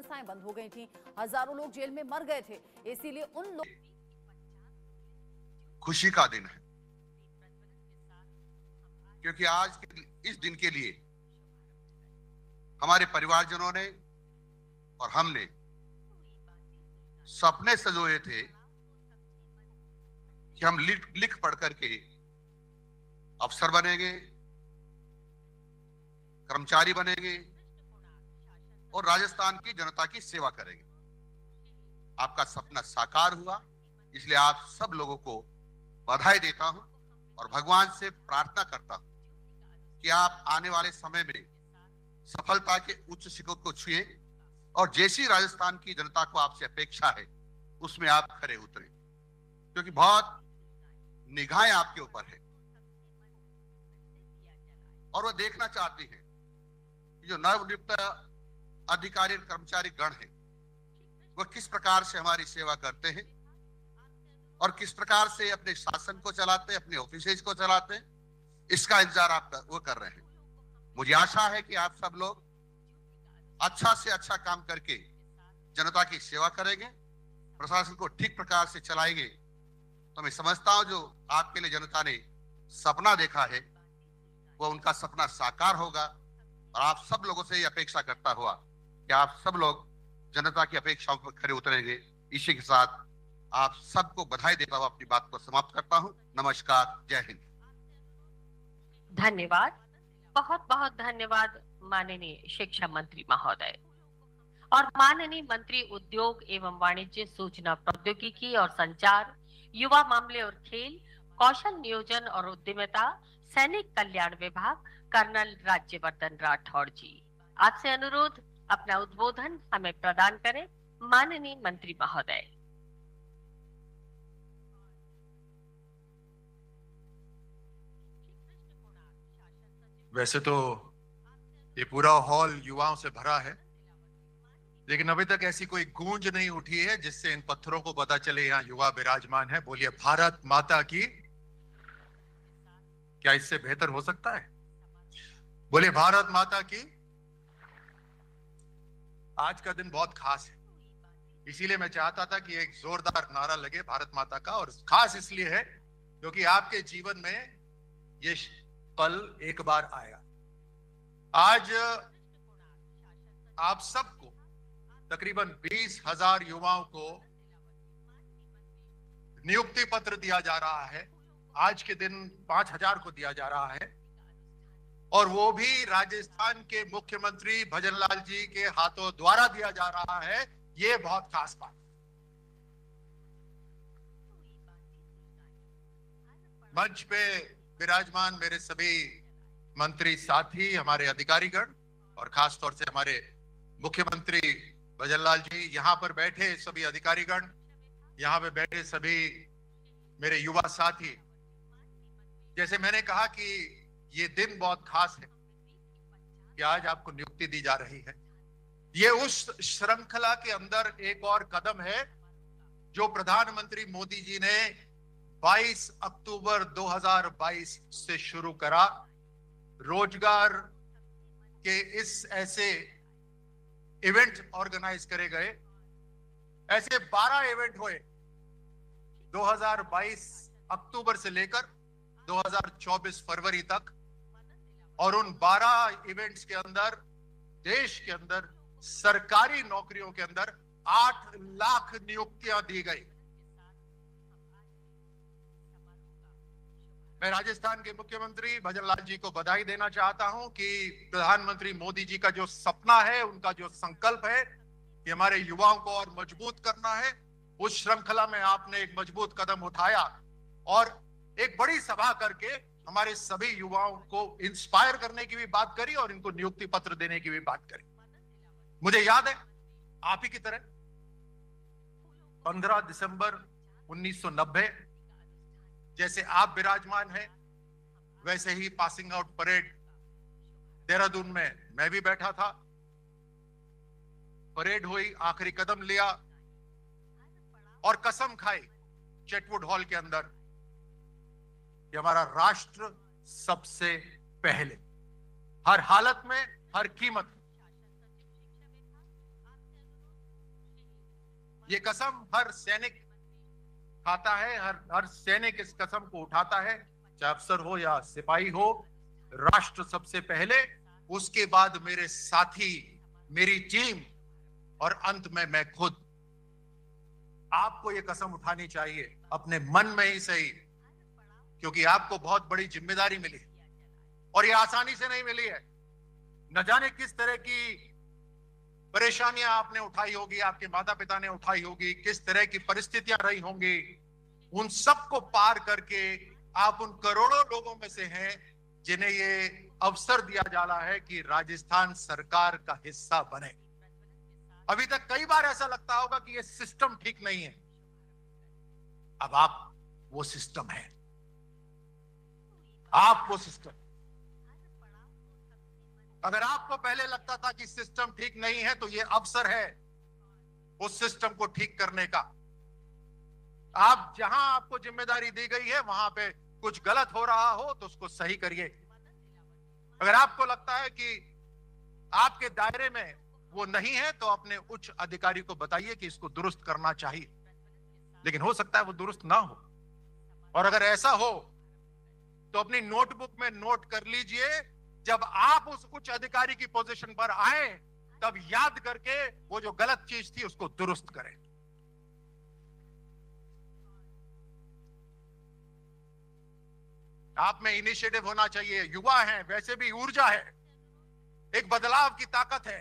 संस्थाएं बंद हो गई थी, हजारों लोग जेल में मर गए थे, इसीलिए उन लोग खुशी का दिन है, क्योंकि आज के इस दिन के लिए हमारे परिवारजनों ने और हमने सपने सजोए थे कि हम लिख पढ़ करके अफसर बनेंगे, कर्मचारी बनेंगे और राजस्थान की जनता की सेवा करेंगे। आपका सपना साकार हुआ, इसलिए आप सब लोगों को बधाई देता हूं और भगवान से प्रार्थना करता हूं कि आप आने वाले समय में सफलता के उच्च शिखर को छुए और जैसी राजस्थान की जनता को आपसे अपेक्षा है उसमें आप खरे उतरे, क्योंकि बहुत निगाहें आपके ऊपर है और वह देखना चाहती है कि जो नवनियुक्त अधिकारी और कर्मचारी गण है वह किस प्रकार से हमारी सेवा करते हैं और किस प्रकार से अपने शासन को चलाते हैं, अपने ऑफिसेज को चलाते हैं, इसका इंतजार आप वो कर रहे हैं। मुझे आशा है कि आप सब लोग अच्छा से अच्छा काम करके जनता की सेवा करेंगे, प्रशासन को ठीक प्रकार से चलाएंगे, तो मैं समझता हूं जो आपके लिए जनता ने सपना देखा है वो उनका सपना साकार होगा। और आप सब लोगों से ये अपेक्षा करता हुआ कि आप सब लोग जनता की अपेक्षाओं पर खरे उतरेंगे, इसी के साथ आप सबको बधाई देता हूँ, अपनी बात को समाप्त करता हूँ। नमस्कार, जय हिंद। धन्यवाद, बहुत बहुत धन्यवाद माननीय शिक्षा मंत्री महोदय और माननीय मंत्री उद्योग एवं वाणिज्य, सूचना प्रौद्योगिकी और संचार, युवा मामले और खेल, कौशल नियोजन और उद्यमिता, सैनिक कल्याण विभाग, कर्नल राज्यवर्धन राठौड़ जी। आपसे अनुरोध अपना उद्बोधन हमें प्रदान करें माननीय मंत्री महोदय। वैसे तो ये पूरा हॉल युवाओं से भरा है, लेकिन अभी तक ऐसी कोई गूंज नहीं उठी है जिससे इन पत्थरों को पता चले यहाँ युवा विराजमान है। बोलिए भारत माता की। क्या इससे बेहतर हो सकता है? बोलिए भारत माता की। आज का दिन बहुत खास है, इसीलिए मैं चाहता था कि एक जोरदार नारा लगे भारत माता का। और खास इसलिए है क्योंकि आपके जीवन में ये पल एक बार आया। आज आप सबको, तकरीबन 20,000 युवाओं को नियुक्ति पत्र दिया जा रहा है। आज के दिन 5,000 को दिया जा रहा है और वो भी राजस्थान के मुख्यमंत्री भजनलाल जी के हाथों द्वारा दिया जा रहा है। ये बहुत खास बात। मंच पे विराजमान मेरे सभी मंत्री साथी, हमारे अधिकारीगण और खास तौर से हमारे मुख्यमंत्री भजनलाल जी, यहाँ पर बैठे सभी अधिकारीगण, यहाँ पे बैठे सभी मेरे युवा साथी, जैसे मैंने कहा कि ये दिन बहुत खास है कि आज आपको नियुक्ति दी जा रही है। ये उस श्रृंखला के अंदर एक और कदम है जो प्रधानमंत्री मोदी जी ने 22 अक्टूबर 2022 से शुरू करा। रोजगार के इस ऐसे इवेंट ऑर्गेनाइज करे गए, ऐसे 12 इवेंट हुए 2022 अक्टूबर से लेकर 2024 फरवरी तक, और उन 12 इवेंट्स के अंदर देश के अंदर सरकारी नौकरियों के अंदर 8 लाख नियुक्तियां दी गई। मैं राजस्थान के मुख्यमंत्री भजनलाल जी को बधाई देना चाहता हूं कि प्रधानमंत्री मोदी जी का जो सपना है, उनका जो संकल्प है कि हमारे युवाओं को और मजबूत करना है, उस श्रृंखला में आपने एक मजबूत कदम उठाया और एक बड़ी सभा करके हमारे सभी युवाओं को इंस्पायर करने की भी बात करी और इनको नियुक्ति पत्र देने की भी बात करी। मुझे याद है आप ही की तरह 15 दिसंबर 1990 जैसे आप विराजमान हैं, वैसे ही पासिंग आउट परेड देहरादून में मैं भी बैठा था। परेड हुई, आखिरी कदम लिया और कसम खाई चेटवुड हॉल के अंदर कि हमारा राष्ट्र सबसे पहले, हर हालत में, हर कीमत। ये कसम हर सैनिक खाता है, हर सैनिक इस कसम को उठाता है, चाहे अफसर हो या सिपाही हो। राष्ट्र सबसे पहले, उसके बाद मेरे साथी, मेरी टीम और अंत में मैं खुद। आपको ये कसम उठानी चाहिए अपने मन में ही सही, क्योंकि आपको बहुत बड़ी जिम्मेदारी मिली है और ये आसानी से नहीं मिली है। न जाने किस तरह की परेशानियां आपने उठाई होगी, आपके माता पिता ने उठाई होगी, किस तरह की परिस्थितियां रही होंगी, उन सबको पार करके आप उन करोड़ों लोगों में से हैं जिन्हें ये अवसर दिया जा रहा है कि राजस्थान सरकार का हिस्सा बने। अभी तक कई बार ऐसा लगता होगा कि ये सिस्टम ठीक नहीं है, अब आप वो सिस्टम है, आप वो सिस्टम। अगर आपको पहले लगता था कि सिस्टम ठीक नहीं है तो ये अवसर है उस सिस्टम को ठीक करने का। आप जहां आपको जिम्मेदारी दी गई है वहां पे कुछ गलत हो रहा हो तो उसको सही करिए। अगर आपको लगता है कि आपके दायरे में वो नहीं है तो अपने उच्च अधिकारी को बताइए कि इसको दुरुस्त करना चाहिए, लेकिन हो सकता है वो दुरुस्त ना हो। और अगर ऐसा हो तो अपनी नोटबुक में नोट कर लीजिए, जब आप उस उच्च अधिकारी की पोजीशन पर आए तब याद करके वो जो गलत चीज थी उसको दुरुस्त करें। आप में इनिशिएटिव होना चाहिए, युवा हैं, वैसे भी ऊर्जा है, एक बदलाव की ताकत है,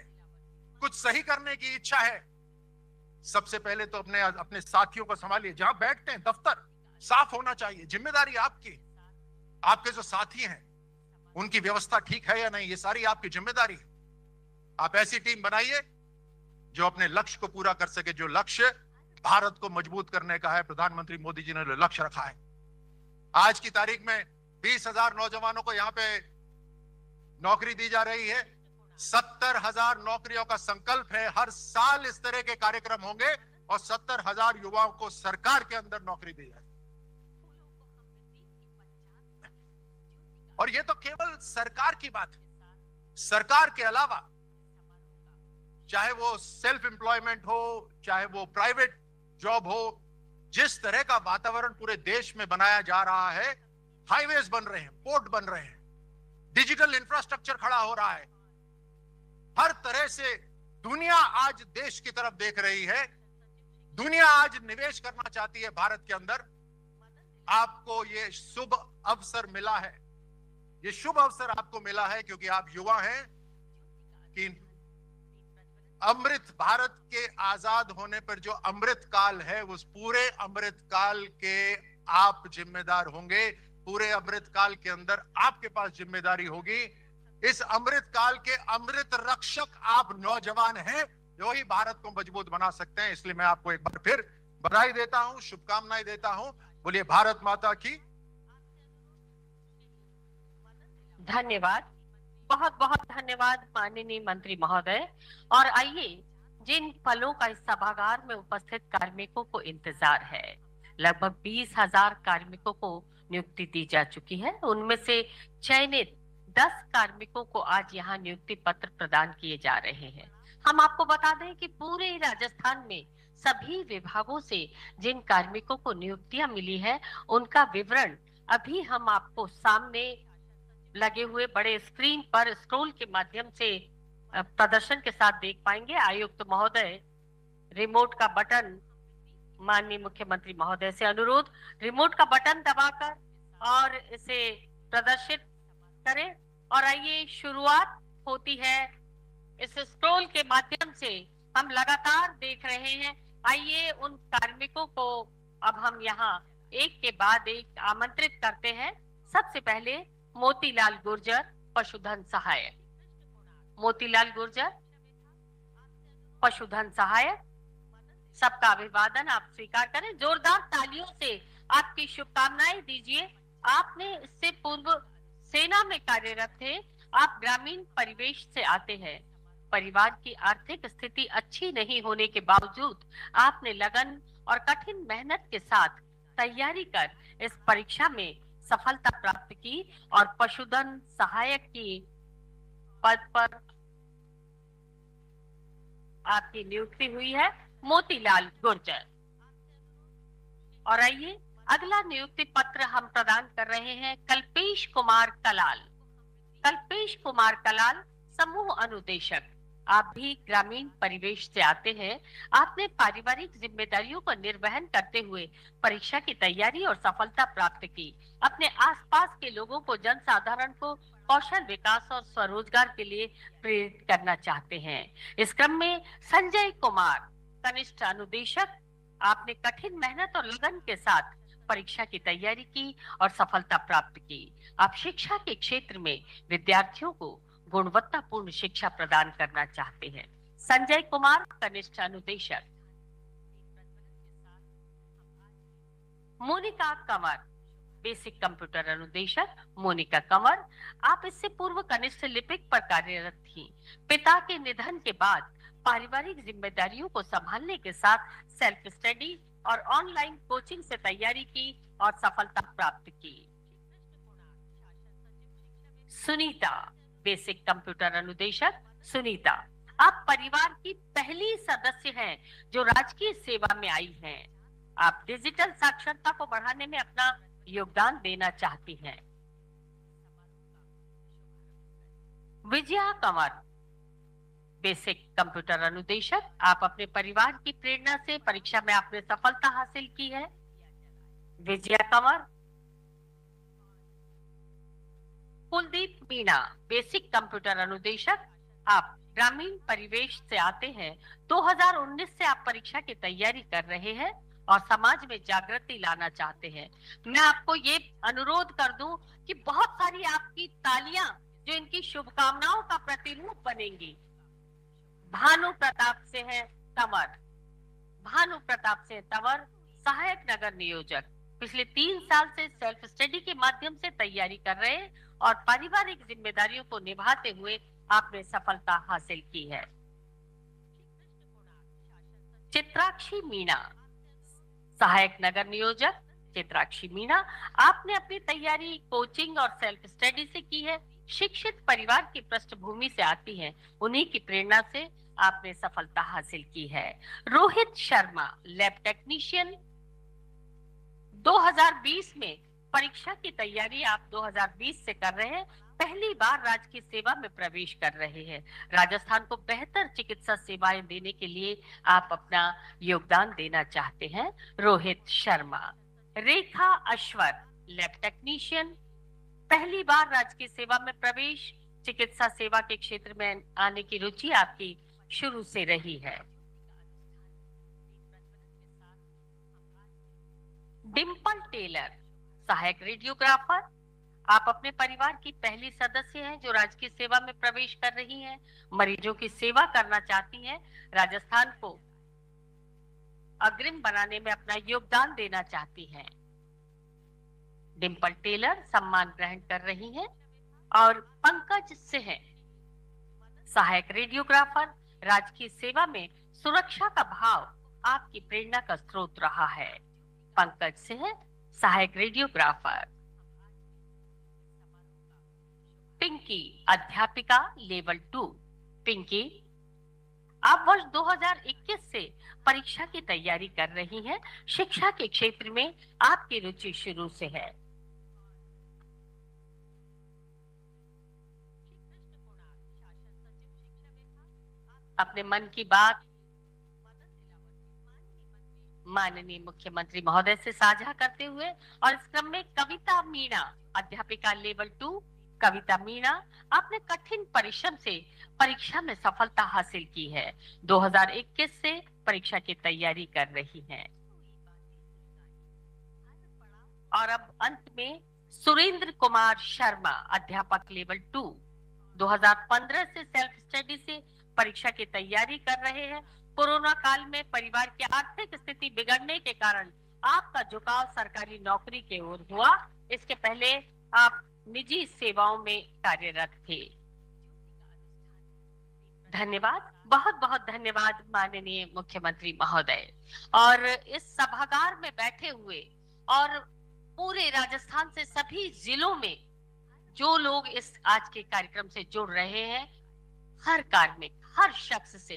कुछ सही करने की इच्छा है। सबसे पहले तो अपने साथियों को संभालिए, जहां बैठते हैं दफ्तर साफ होना चाहिए, जिम्मेदारी आपकी, आपके जो साथी हैं उनकी व्यवस्था ठीक है या नहीं, ये सारी आपकी जिम्मेदारी है। आप ऐसी टीम बनाइए जो अपने लक्ष्य को पूरा कर सके, जो लक्ष्य भारत को मजबूत करने का है। प्रधानमंत्री मोदी जी ने लक्ष्य रखा है, आज की तारीख में 20,000 नौजवानों को यहाँ पे नौकरी दी जा रही है, 70,000 नौकरियों का संकल्प है, हर साल इस तरह के कार्यक्रम होंगे और 70,000 युवाओं को सरकार के अंदर नौकरी दी जाएगी। और ये तो केवल सरकार की बात है, सरकार के अलावा चाहे वो सेल्फ एम्प्लॉयमेंट हो, चाहे वो प्राइवेट जॉब हो, जिस तरह का वातावरण पूरे देश में बनाया जा रहा है, हाईवेज बन रहे हैं, पोर्ट बन रहे हैं, डिजिटल इंफ्रास्ट्रक्चर खड़ा हो रहा है, हर तरह से दुनिया आज देश की तरफ देख रही है, दुनिया आज निवेश करना चाहती है भारत के अंदर। आपको ये शुभ अवसर मिला है, ये शुभ अवसर आपको मिला है क्योंकि आप युवा हैं कि अमृत भारत के आजाद होने पर जो अमृत काल है उस पूरे अमृत काल के आप जिम्मेदार होंगे, पूरे अमृत काल के अंदर आपके पास जिम्मेदारी होगी। इस अमृत काल के अमृत रक्षक आप नौजवान हैं, जो ही भारत को मजबूत बना सकते हैं। इसलिए मैं आपको एक बार फिर बधाई देता हूं, शुभकामनाएं देता हूं। बोलिए भारत माता की। धन्यवाद, बहुत बहुत धन्यवाद माननीय मंत्री महोदय। और आइए, जिन पलों का इस सभागार में उपस्थित कार्मिकों को इंतजार है, लगभग 20,000 कार्मिकों को नियुक्ति दी जा चुकी है, उनमें से चयनित 10 कार्मिकों को आज यहाँ नियुक्ति पत्र प्रदान किए जा रहे हैं। हम आपको बता दें कि पूरे राजस्थान में सभी विभागों से जिन कार्मिकों को नियुक्तियां मिली है उनका विवरण अभी हम आपको सामने लगे हुए बड़े स्क्रीन पर स्क्रॉल के माध्यम से प्रदर्शन के साथ देख पाएंगे। आयुक्त महोदय, रिमोट का बटन, माननीय मुख्यमंत्री महोदय से अनुरोध, रिमोट का बटन दबाकर और इसे प्रदर्शित करें। और आइए, शुरुआत होती है इस स्क्रॉल के माध्यम से, हम लगातार देख रहे हैं। आइए, उन कार्मिकों को अब हम यहाँ एक के बाद एक आमंत्रित करते हैं। सबसे पहले मोतीलाल गुर्जर, पशुधन सहायक। मोतीलाल गुर्जर, पशुधन सहायक, सबका अभिवादन आप स्वीकार करें। जोरदार तालियों से आपकी शुभकामनाएं दीजिए। आपने इससे पूर्व सेना में कार्यरत थे, आप ग्रामीण परिवेश से आते हैं, परिवार की आर्थिक स्थिति अच्छी नहीं होने के बावजूद आपने लगन और कठिन मेहनत के साथ तैयारी कर इस परीक्षा में सफलता प्राप्त की और पशुधन सहायक की पद पर आपकी नियुक्ति हुई है। मोतीलाल गुर्जर। और आइए अगला नियुक्ति पत्र हम प्रदान कर रहे हैं कल्पेश कुमार कलाल। कल्पेश कुमार कलाल समूह अनुदेशक। आप भी ग्रामीण परिवेश से आते हैं। आपने पारिवारिक जिम्मेदारियों को निर्वहन करते हुए परीक्षा की तैयारी और सफलता प्राप्त की। अपने आसपास के लोगों को, जन साधारण को कौशल विकास और स्वरोजगार के लिए प्रेरित करना चाहते हैं। इस क्रम में संजय कुमार कनिष्ठ अनुदेशक, आपने कठिन मेहनत और लगन के साथ परीक्षा की तैयारी की और सफलता प्राप्त की। आप शिक्षा के क्षेत्र में विद्यार्थियों को गुणवत्तापूर्ण शिक्षा प्रदान करना चाहते हैं। संजय कुमार कनिष्ठ अनुदेशक। मोनिका कंवर बेसिक कंप्यूटर अनुदेशक। मोनिका कंवर, आप इससे पूर्व कनिष्ठ लिपिक पर कार्यरत थी। पिता के निधन के बाद पारिवारिक जिम्मेदारियों को संभालने के साथ सेल्फ स्टडी और ऑनलाइन कोचिंग से तैयारी की और सफलता प्राप्त की। सुनीता बेसिक कंप्यूटर अनुदेशक। सुनीता, आप परिवार की पहली सदस्य हैं जो राजकीय सेवा में आई हैं। आप डिजिटल साक्षरता को बढ़ाने में अपना योगदान देना चाहती हैं। विजया कंवर बेसिक कंप्यूटर अनुदेशक, आप अपने परिवार की प्रेरणा से परीक्षा में आपने सफलता हासिल की है। विजया कंवर। कुलदीप मीना बेसिक कंप्यूटर अनुदेशक, आप ग्रामीण परिवेश से आते हैं। 2019 से आप परीक्षा की तैयारी कर रहे हैं और समाज में जागृति लाना चाहते हैं। मैं आपको ये अनुरोध कर दूं कि बहुत सारी आपकी तालियां जो इनकी शुभकामनाओं का प्रतिरूप बनेंगी। भानु प्रताप सिंह तंवर। भानु प्रताप सिंह तंवर सहायक नगर नियोजक, पिछले 3 साल से सेल्फ स्टडी के माध्यम से तैयारी कर रहे हैं और पारिवारिक जिम्मेदारियों को निभाते हुए आपने सफलता हासिल की है। चित्राक्षी मीना सहायक नगर नियोजक। चित्राक्षी मीना, आपने अपनी तैयारी कोचिंग और सेल्फ स्टडी से की है। शिक्षित परिवार की पृष्ठभूमि से आती हैं, उन्हीं की प्रेरणा से आपने सफलता हासिल की है। रोहित शर्मा लैब टेक्नीशियन, 2020 में परीक्षा की तैयारी आप 2020 से कर रहे हैं। पहली बार राजकीय सेवा में प्रवेश कर रहे हैं। राजस्थान को बेहतर चिकित्सा सेवाएं देने के लिए आप अपना योगदान देना चाहते हैं। रोहित शर्मा। रेखा अश्वर लैब टेक्नीशियन, पहली बार राजकीय सेवा में प्रवेश, चिकित्सा सेवा के क्षेत्र में आने की रुचि आपकी शुरू से रही है। डिंपल टेलर सहायक रेडियोग्राफर, आप अपने परिवार की पहली सदस्य हैं जो राजकीय सेवा में प्रवेश कर रही हैं। मरीजों की सेवा करना चाहती हैं। राजस्थान को अग्रिम बनाने में अपना योगदान देना चाहती हैं। डिंपल टेलर सम्मान ग्रहण कर रही हैं। और पंकज सिंह सहायक रेडियोग्राफर, राजकीय सेवा में सुरक्षा का भाव आपकी प्रेरणा का स्रोत रहा है। पंकज सिंह सहायक रेडियोग्राफर। पिंकी अध्यापिका लेवल 2। पिंकी, आप वर्ष 2021 से परीक्षा की तैयारी कर रही हैं। शिक्षा के क्षेत्र में आपकी रुचि शुरू से है। अपने मन की बात माननीय मुख्यमंत्री महोदय से साझा करते हुए, और इस क्रम में कविता मीणा अध्यापिका लेवल 2। कविता मीणा, आपने कठिन परिश्रम से परीक्षा में सफलता हासिल की है। 2021 से परीक्षा की तैयारी कर रही हैं। और अब अंत में सुरेंद्र कुमार शर्मा अध्यापक लेवल 2, 2015 से सेल्फ स्टडी से परीक्षा की तैयारी कर रहे हैं। कोरोना काल में परिवार की आर्थिक स्थिति बिगड़ने के कारण आपका झुकाव सरकारी नौकरी की ओर हुआ। इसके पहले आप निजी सेवाओं में कार्यरत थे। धन्यवाद, बहुत बहुत धन्यवाद माननीय मुख्यमंत्री महोदय। और इस सभागार में बैठे हुए और पूरे राजस्थान से सभी जिलों में जो लोग इस आज के कार्यक्रम से जुड़ रहे हैं, हर कार्मिक, हर शख्स से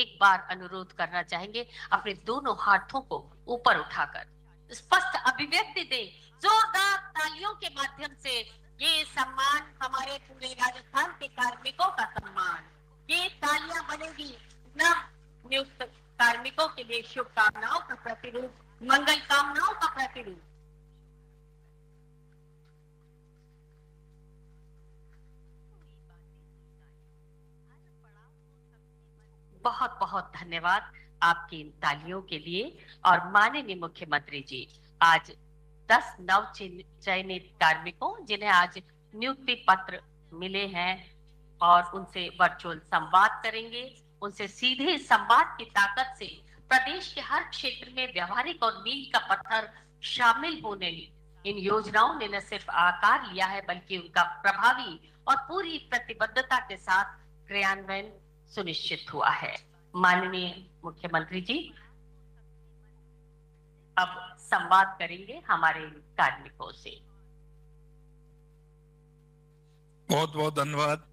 एक बार अनुरोध करना चाहेंगे, अपने दोनों हाथों को ऊपर उठाकर स्पष्ट अभिव्यक्ति दें। जोरदार तालियों के माध्यम से ये सम्मान हमारे पूरे राजस्थान के कार्मिकों का सम्मान, ये तालियां बनेगी नव नियुक्त कार्मिकों के लिए शुभकामनाओं का प्रतिरूप, मंगल कामनाओं का प्रतिरूप। बहुत बहुत धन्यवाद आपकी इन तालियों के लिए। और माननीय मुख्यमंत्री जी, आज 10 नव चयनित कार्मिकों जिन्हें आज नियुक्ति पत्र मिले हैं और उनसे वर्चुअल संवाद करेंगे। उनसे सीधे संवाद की ताकत से प्रदेश के हर क्षेत्र में व्यवहारिक और मील का पत्थर शामिल होने इन योजनाओं ने न सिर्फ आकार लिया है बल्कि उनका प्रभावी और पूरी प्रतिबद्धता के साथ क्रियान्वयन सुनिश्चित हुआ है। माननीय मुख्यमंत्री जी अब संवाद करेंगे हमारे कार्मिकों से। बहुत बहुत धन्यवाद।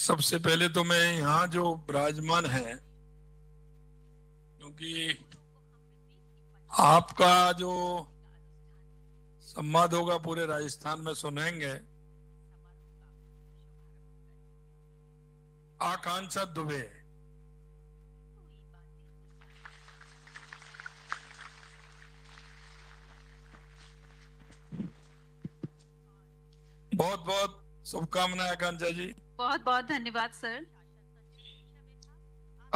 सबसे पहले तो मैं यहाँ जो विराजमान है, क्योंकि आपका जो संवाद होगा पूरे राजस्थान में सुनेंगे, आकांक्षा दुबे, बहुत बहुत शुभकामनाएं आकांक्षा जी। बहुत बहुत धन्यवाद सर।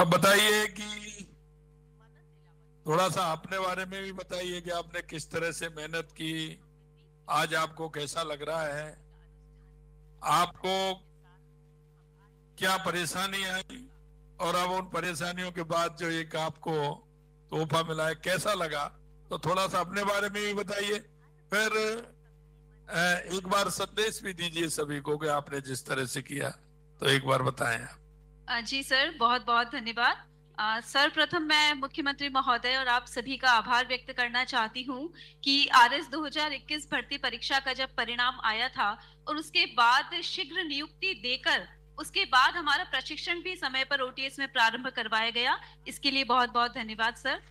अब बताइए कि थोड़ा सा अपने बारे में भी बताइए कि आपने किस तरह से मेहनत की, आज आपको कैसा लग रहा है, आपको क्या परेशानी आई और अब उन परेशानियों के बाद जो एक आपको तोहफा मिला है कैसा लगा, तो थोड़ा सा अपने बारे में भी बताइए। फिर एक बार संदेश भी दीजिए सभी को कि आपने जिस तरह से किया, तो एक बार बताएं आप। जी सर, बहुत बहुत धन्यवाद। सर्वप्रथम मैं मुख्यमंत्री महोदय और आप सभी का आभार व्यक्त करना चाहती हूँ कि आरएस 2021 भर्ती परीक्षा का जब परिणाम आया था और उसके बाद शीघ्र नियुक्ति देकर उसके बाद हमारा प्रशिक्षण भी समय पर ओटीएस में प्रारंभ करवाया गया, इसके लिए बहुत बहुत धन्यवाद सर।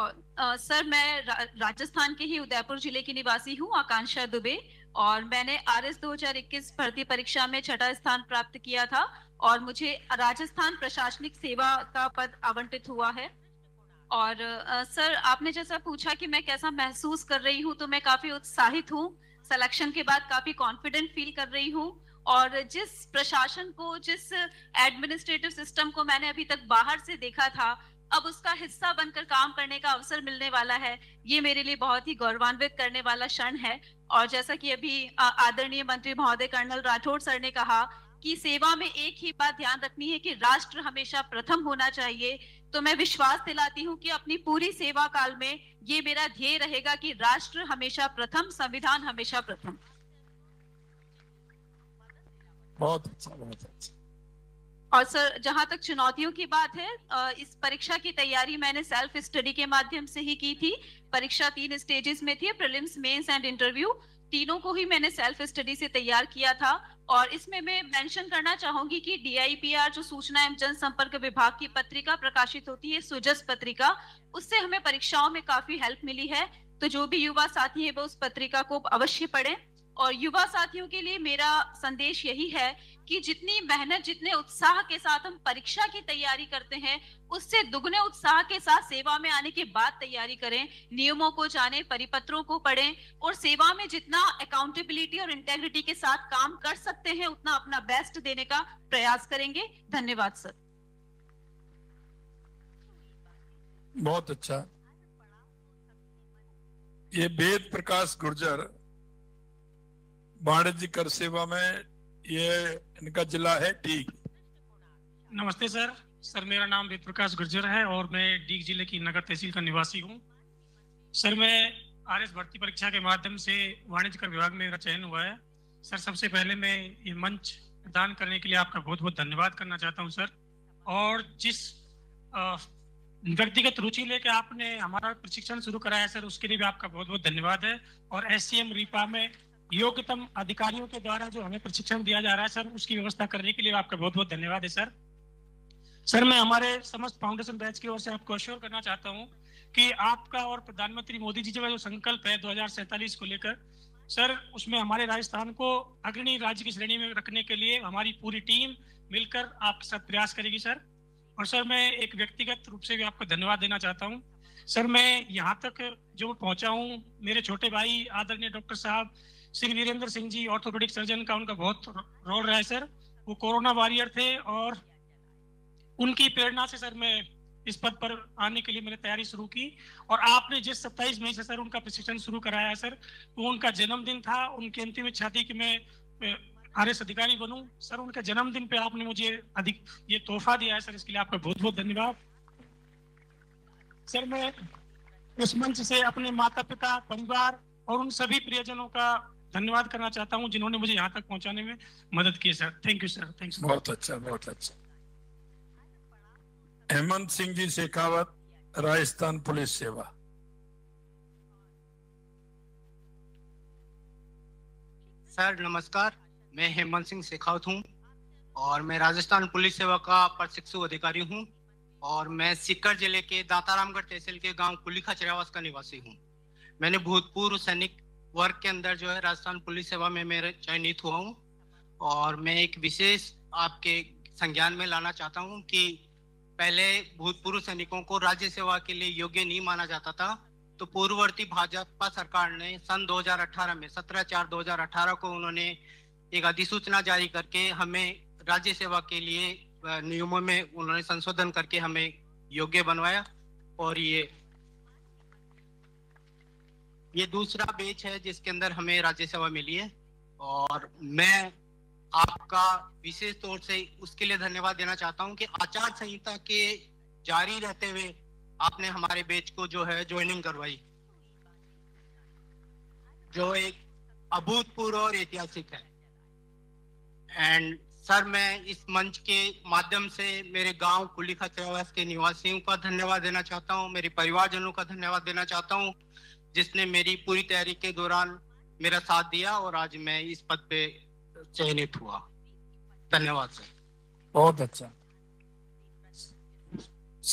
और सर मैं राजस्थान के ही उदयपुर जिले की निवासी हूँ, आकांक्षा दुबे, और मैंने आरएस 2021 भर्ती परीक्षा में 6वां स्थान प्राप्त किया था और मुझे राजस्थान प्रशासनिक सेवा का पद आवंटित हुआ है। और सर आपने जैसा पूछा कि मैं कैसा महसूस कर रही हूँ, तो मैं काफी उत्साहित हूँ, सिलेक्शन के बाद काफी कॉन्फिडेंट फील कर रही हूँ। और जिस प्रशासन को, जिस एडमिनिस्ट्रेटिव सिस्टम को मैंने अभी तक बाहर से देखा था, अब उसका हिस्सा बनकर काम करने का अवसर मिलने वाला है, ये मेरे लिए बहुत ही गौरवान्वित करने वाला क्षण है। और जैसा कि अभी आदरणीय मंत्री महोदय कर्नल राठौड़ सर ने कहा कि सेवा में एक ही बात ध्यान रखनी है कि राष्ट्र हमेशा प्रथम होना चाहिए, तो मैं विश्वास दिलाती हूँ कि अपनी पूरी सेवा काल में ये मेरा ध्येय रहेगा कि राष्ट्र हमेशा प्रथम, संविधान हमेशा प्रथम। बहुत अच्छा, बहुत अच्छा। और सर जहाँ तक चुनौतियों की बात है, इस परीक्षा की तैयारी मैंने सेल्फ स्टडी के माध्यम से ही की थी। परीक्षा 3 स्टेजेस में थी, प्रीलिम्स, मेंस एंड इंटरव्यू, तीनों को ही मैंने सेल्फ स्टडी से तैयार किया था। और इसमें मैं मेंशन करना चाहूंगी कि DIPR जो सूचना एवं जनसंपर्क विभाग की पत्रिका प्रकाशित होती है, सुजस पत्रिका, उससे हमें परीक्षाओं में काफी हेल्प मिली है, तो जो भी युवा साथी है वो उस पत्रिका को अवश्य पढ़ें। और युवा साथियों के लिए मेरा संदेश यही है कि जितनी मेहनत, जितने उत्साह के साथ हम परीक्षा की तैयारी करते हैं, उससे दुगने उत्साह के साथ सेवा में आने के बाद तैयारी करें, नियमों को जानें, परिपत्रों को पढ़ें और सेवा में जितना अकाउंटेबिलिटी और इंटेग्रिटी के साथ काम कर सकते हैं उतना अपना बेस्ट देने का प्रयास करेंगे। धन्यवाद सर। बहुत अच्छा। ये वेद प्रकाश गुर्जर, वाणिज्य कर सेवा में ये इनका जिला है डीग। नमस्ते सर, मेरा नाम वेद प्रकाश गुर्जर है और मैं डीग जिले की नगर तहसील का निवासी हूँ। सर मैं आरएस भर्ती परीक्षा के माध्यम से वाणिज्य कर विभाग में मेरा चयन हुआ है। सर सबसे पहले मैं ये मंच प्रदान करने के लिए आपका बहुत बहुत धन्यवाद करना चाहता हूँ सर। और जिस व्यक्तिगत रुचि लेके आपने हमारा प्रशिक्षण शुरू कराया सर, उसके लिए भी आपका बहुत बहुत धन्यवाद है। और SCM रीपा में योग्यतम अधिकारियों के द्वारा जो हमें प्रशिक्षण दिया जा रहा है सर, उसकी व्यवस्था करने के लिए आपका बहुत बहुत धन्यवाद है सर। सर, मैं हमारे समस्त फाउंडेशन बैच की ओर से आपको अश्योर करना चाहता हूं कि आपका और प्रधानमंत्री मोदी जी का जो संकल्प है 2047 को लेकर सर, उसमें हमारे राजस्थान को अग्रणी राज्य की श्रेणी में रखने के लिए हमारी पूरी टीम मिलकर आपके साथ प्रयास करेगी सर। और सर, मैं एक व्यक्तिगत रूप से भी आपको धन्यवाद देना चाहता हूँ सर। मैं यहाँ तक जो पहुँचा हूँ, मेरे छोटे भाई आदरणीय डॉक्टर साहब श्री वीरेंद्र सिंह जी ऑर्थोपेडिक सर्जन का उनका बहुत रोल रहा है सर। वो कोरोना वॉरियर थे और उनकी प्रेरणा से सर मैं इस पद पर आने के लिए मैंने तैयारी शुरू की। और आपने जिस 27 मई से सर उनका प्रशिक्षण शुरू कराया सर, वो उनका जन्मदिन था, उनकी अंतिम इच्छा थी कि मैं आरएस अधिकारी बनूं सर। उनका जन्मदिन पे आपने मुझे अधिक ये तोहफा दिया है सर, इसके लिए आपका बहुत बहुत धन्यवाद सर। मैं इस मंच से अपने माता पिता, परिवार और उन सभी प्रियजनों का धन्यवाद करना चाहता हूं जिन्होंने मुझे यहाँ तक पहुंचाने में मदद की sir. Thank you sir, thanks. बहुत अच्छा, बहुत अच्छा। हेमंत सिंह जी शेखावत, राजस्थान पुलिस सेवा। सर नमस्कार, मैं हेमंत सिंह शेखावत हूं और मैं राजस्थान पुलिस सेवा का प्रशिक्षु अधिकारी हूं और मैं सीकर जिले के दातारामगढ़ तहसील के गांव कुलीखा चरावास का निवासी हूं। मैंने भूतपूर्व सैनिक वर्ग के अंदर जो है राजस्थान पुलिस सेवा में मेरे चयनित हुआ हूँ और मैं एक विशेष आपके संज्ञान में लाना चाहता हूँ कि पहले भूतपूर्व सैनिकों को राज्य सेवा के लिए योग्य नहीं माना जाता था, तो पूर्ववर्ती भाजपा सरकार ने सन 2018 में 17/4/2018 को उन्होंने एक अधिसूचना जारी करके हमें राज्य सेवा के लिए नियमों में उन्होंने संशोधन करके हमें योग्य बनवाया। और ये दूसरा बैच है जिसके अंदर हमें राज्य सेवा मिली है और मैं आपका विशेष तौर से उसके लिए धन्यवाद देना चाहता हूं कि आचार संहिता के जारी रहते हुए आपने हमारे बैच को जो है ज्वाइनिंग करवाई, जो एक अभूतपूर्व और ऐतिहासिक है। एंड सर, मैं इस मंच के माध्यम से मेरे गांव कुलीखा चरावास के निवासियों का धन्यवाद देना चाहता हूं, मेरे परिवारजनों का धन्यवाद देना चाहता हूं जिसने मेरी पूरी तैयारी के दौरान मेरा साथ दिया और आज मैं इस पद पे चयनित हुआ। धन्यवाद सर। बहुत अच्छा।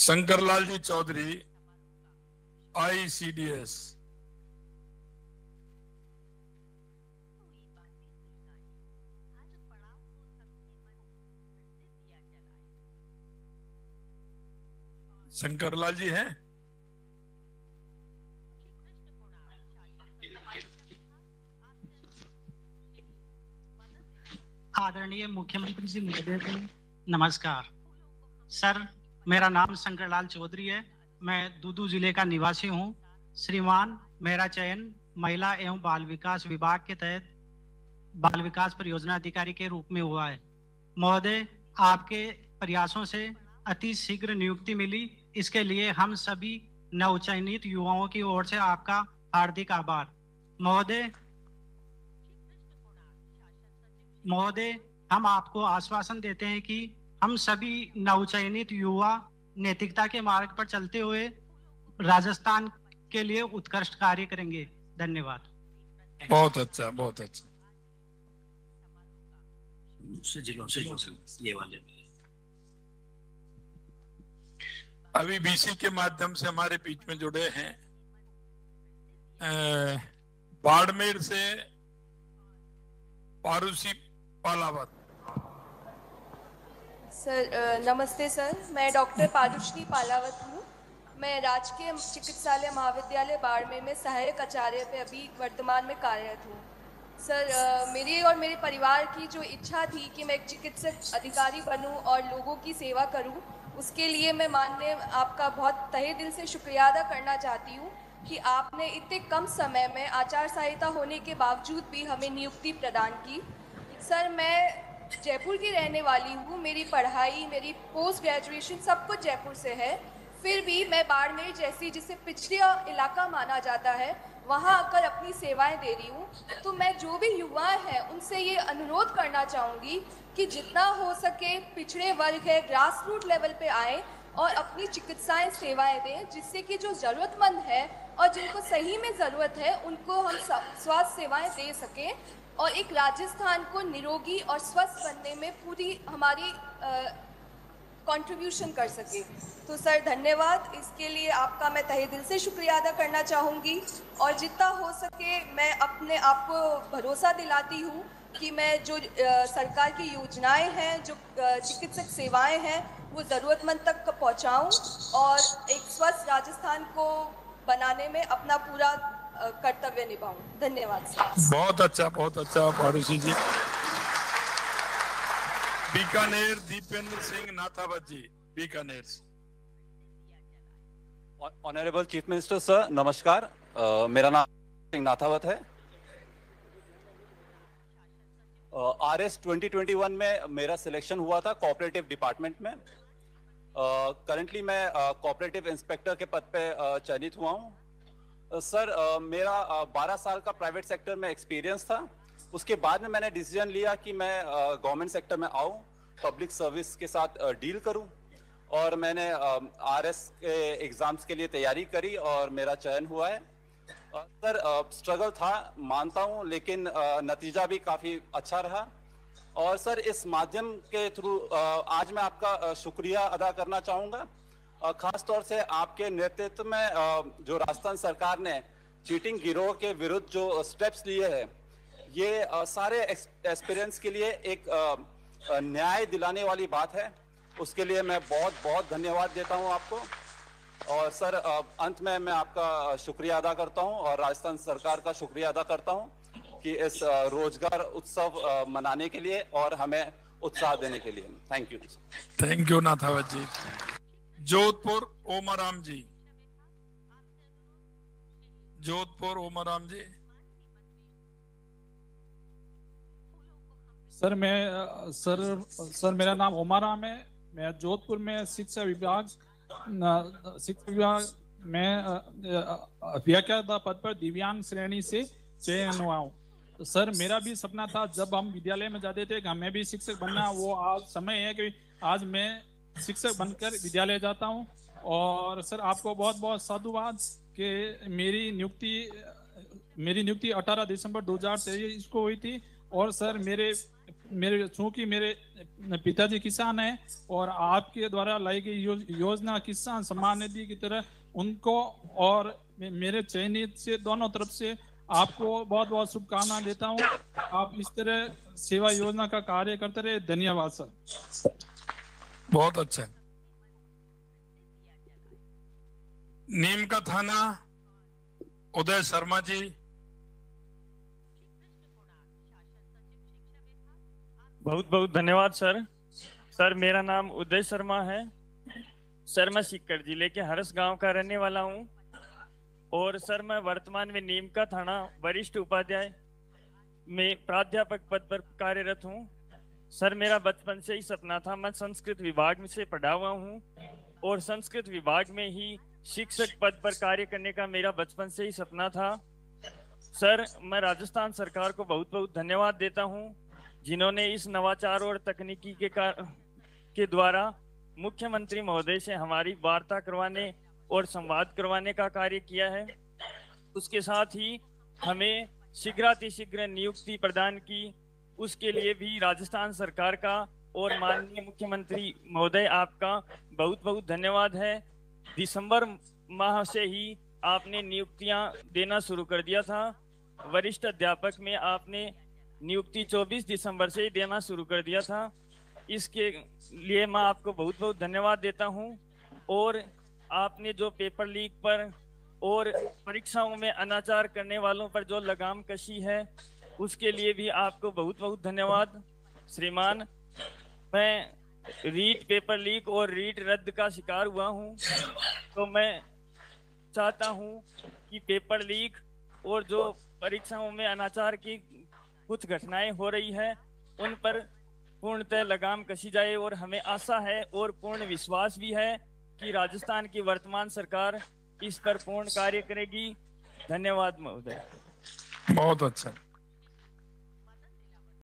शंकरलाल जी चौधरी, आईसीडीएस। शंकरलाल जी हैं? आदरणीय मुख्यमंत्री जी महोदय, नमस्कार। सर, मेरा नाम शंकरलाल चौधरी है, मैं दूदू जिले का निवासी हूं। श्रीमान, मेरा चयन महिला एवं बाल विकास विभाग के तहत बाल विकास परियोजना अधिकारी के रूप में हुआ है। महोदय, आपके प्रयासों से अति शीघ्र नियुक्ति मिली, इसके लिए हम सभी नवचयनित युवाओं की ओर से आपका हार्दिक आभार। महोदय, हम आपको आश्वासन देते हैं कि हम सभी नवचयनित युवा नैतिकता के मार्ग पर चलते हुए राजस्थान के लिए उत्कृष्ट कार्य करेंगे। धन्यवाद। बहुत अच्छा, बहुत अच्छा। अभी बीसी के माध्यम से हमारे बीच में जुड़े हैं बाड़मेर से पारूसी पालावत। सर नमस्ते सर, मैं डॉक्टर पारूषी पालावत हूँ। मैं राजकीय चिकित्सालय महाविद्यालय बाड़मेर में सहायक आचार्य पे अभी वर्तमान में कार्यरत हूँ। सर मेरी और मेरे परिवार की जो इच्छा थी कि मैं एक चिकित्सक अधिकारी बनूँ और लोगों की सेवा करूँ, उसके लिए मैं माननीय आपका बहुत तहे दिल से शुक्रिया अदा करना चाहती हूँ कि आपने इतने कम समय में आचार संहिता होने के बावजूद भी हमें नियुक्ति प्रदान की। सर, मैं जयपुर की रहने वाली हूँ, मेरी पढ़ाई, मेरी पोस्ट ग्रेजुएशन सब कुछ जयपुर से है, फिर भी मैं बाड़मेर जैसी जिसे पिछड़ा इलाका माना जाता है वहाँ आकर अपनी सेवाएं दे रही हूँ। तो मैं जो भी युवा हैं उनसे ये अनुरोध करना चाहूँगी कि जितना हो सके पिछड़े वर्ग है ग्रास रूट लेवल पर आए और अपनी चिकित्साएँ सेवाएँ दें, जिससे कि जो ज़रूरतमंद है और जिनको सही में ज़रूरत है उनको हम स्वास्थ्य सेवाएं दे सकें और एक राजस्थान को निरोगी और स्वस्थ बनने में पूरी हमारी कंट्रीब्यूशन कर सके। तो सर धन्यवाद, इसके लिए आपका मैं तहे दिल से शुक्रिया अदा करना चाहूँगी और जितना हो सके मैं अपने आप को भरोसा दिलाती हूँ कि मैं जो सरकार की योजनाएं हैं, जो चिकित्सक सेवाएं हैं, वो ज़रूरतमंद तक पहुँचाऊँ और एक स्वस्थ राजस्थान को बनाने में अपना पूरा कर्तव्य निभाऊँ। धन्यवाद सर। बहुत अच्छा Parushi ji. Bikaner Dipendra Singh Nathawat ji, Bikaner. Honourable chief minister sir नमस्कार, मेरा नाम सिंह नाथावत है। आरएस 2021 में मेरा सिलेक्शन हुआ था कॉपरेटिव डिपार्टमेंट में। करंटली मैं कॉपरेटिव इंस्पेक्टर के पद पे चयनित हुआ हूँ। सर मेरा 12 साल का प्राइवेट सेक्टर में एक्सपीरियंस था। उसके बाद में मैंने डिसीजन लिया कि मैं गवर्नमेंट सेक्टर में आऊं, पब्लिक सर्विस के साथ डील करूं और मैंने आरएस के एग्ज़ाम्स के लिए तैयारी करी और मेरा चयन हुआ है। सर स्ट्रगल था मानता हूं, लेकिन नतीजा भी काफ़ी अच्छा रहा। और सर इस माध्यम के थ्रू आज मैं आपका शुक्रिया अदा करना चाहूँगा, ख़ास तौर से आपके नेतृत्व में जो राजस्थान सरकार ने चीटिंग गिरोह के विरुद्ध जो स्टेप्स लिए हैं, ये सारे एक्सपीरियंस के लिए एक न्याय दिलाने वाली बात है। उसके लिए मैं बहुत धन्यवाद देता हूं आपको। और सर अंत में मैं आपका शुक्रिया अदा करता हूं और राजस्थान सरकार का शुक्रिया अदा करता हूं कि इस रोजगार उत्सव मनाने के लिए और हमें उत्साह देने के लिए। Thank you. Thank you Nathawat ji. Jodhpur Omaram ji, Jodhpur Omaram ji. Sir मैं सर मेरा नाम ओमाराम है। मैं जोधपुर में शिक्षा विभाग में व्याख्याता पद पर दिव्यांग श्रेणी से चयन हुआ हूँ। सर मेरा भी सपना था, जब हम विद्यालय में जाते थे, हमें भी शिक्षक बनना, वो आज समय है कि आज मैं शिक्षक बनकर विद्यालय जाता हूँ। और सर आपको बहुत साधुवाद कि मेरी नियुक्ति 18 दिसंबर 2023 को हुई थी। और सर मेरे चूँकि मेरे पिताजी किसान हैं और आपके द्वारा लाई गई योजना किसान सम्मान निधि की तरह उनको और मेरे चयनित से दोनों तरफ से आपको बहुत शुभकामनाएं देता हूं। आप इस तरह सेवा योजना का कार्य करते रहे। धन्यवाद सर। बहुत अच्छा। नीम का थाना उदय शर्मा जी। बहुत धन्यवाद सर। सर मेरा नाम उदय शर्मा है। सर मैं सीकर जिले के हरस गांव का रहने वाला हूं और सर मैं वर्तमान में नीम का थाना वरिष्ठ उपाध्याय में प्राध्यापक पद पर कार्यरत हूं। सर मेरा बचपन से ही सपना था, मैं संस्कृत विभाग में से पढ़ा हुआ हूं और संस्कृत विभाग में ही शिक्षक पद पर कार्य करने का मेरा बचपन से ही सपना था। सर मैं राजस्थान सरकार को बहुत धन्यवाद देता हूँ, जिन्होंने इस नवाचार और तकनीकी के द्वारा मुख्यमंत्री महोदय से हमारी वार्ता करवाने और संवाद करवाने का कार्य किया है। उसके साथ ही हमें शीघ्रातिशीघ्र नियुक्ति प्रदान की, उसके लिए भी राजस्थान सरकार का और माननीय मुख्यमंत्री महोदय आपका बहुत धन्यवाद है। दिसंबर माह से ही आपने नियुक्तियां देना शुरू कर दिया था। वरिष्ठ अध्यापक में आपने नियुक्ति 24 दिसंबर से ही देना शुरू कर दिया था। इसके लिए मैं आपको बहुत धन्यवाद देता हूं। और आपने जो पेपर लीक पर और परीक्षाओं में अनाचार करने वालों पर जो लगाम कशी है, उसके लिए भी आपको बहुत धन्यवाद श्रीमान। मैं रीट पेपर लीक और रीट रद्द का शिकार हुआ हूं, तो मैं चाहता हूं कि पेपर लीक और जो परीक्षाओं में अनाचार की कुछ घटनाएं हो रही है उन पर पूर्णतः लगाम कसी जाए। और हमें आशा है और पूर्ण विश्वास भी है कि राजस्थान की वर्तमान सरकार इस पर पूर्ण कार्य करेगी। धन्यवाद महोदय। बहुत अच्छा।